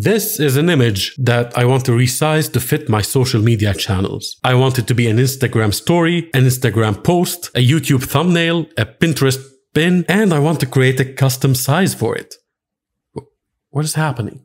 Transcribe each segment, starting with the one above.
This is an image that I want to resize to fit my social media channels. I want it to be an Instagram story, an Instagram post, a YouTube thumbnail, a Pinterest pin, and I want to create a custom size for it. What is happening?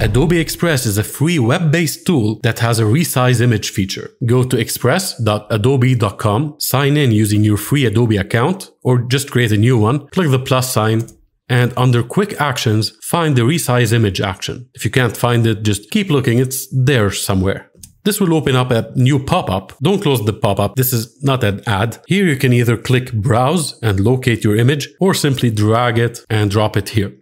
Adobe Express is a free web-based tool that has a resize image feature. Go to express.adobe.com, sign in using your free Adobe account, or just create a new one, click the plus sign, and under Quick Actions, find the Resize Image action. If you can't find it, just keep looking, it's there somewhere. This will open up a new pop-up. Don't close the pop-up, this is not an ad. Here you can either click Browse and locate your image, or simply drag it and drop it here.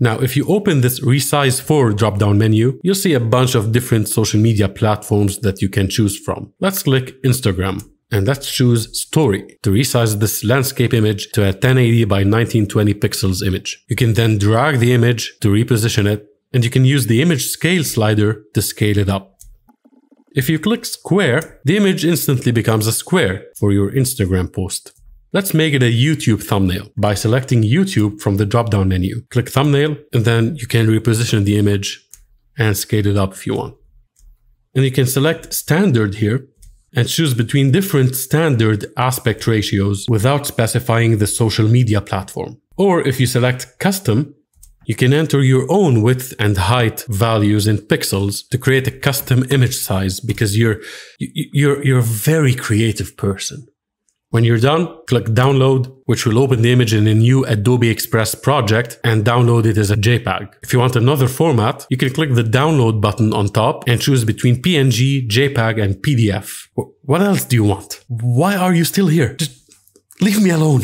Now, if you open this Resize For drop-down menu, you'll see a bunch of different social media platforms that you can choose from. Let's click Instagram, and let's choose Story to resize this landscape image to a 1080 by 1920 pixels image. You can then drag the image to reposition it, and you can use the Image Scale slider to scale it up. If you click Square, the image instantly becomes a square for your Instagram post. Let's make it a YouTube thumbnail by selecting YouTube from the drop-down menu. Click thumbnail, and then you can reposition the image and scale it up if you want. And you can select standard here and choose between different standard aspect ratios without specifying the social media platform. Or if you select custom, you can enter your own width and height values in pixels to create a custom image size because you're a very creative person. When you're done, click Download, which will open the image in a new Adobe Express project and download it as a JPEG. If you want another format, you can click the Download button on top and choose between PNG, JPEG, and PDF. What else do you want? Why are you still here? Just leave me alone.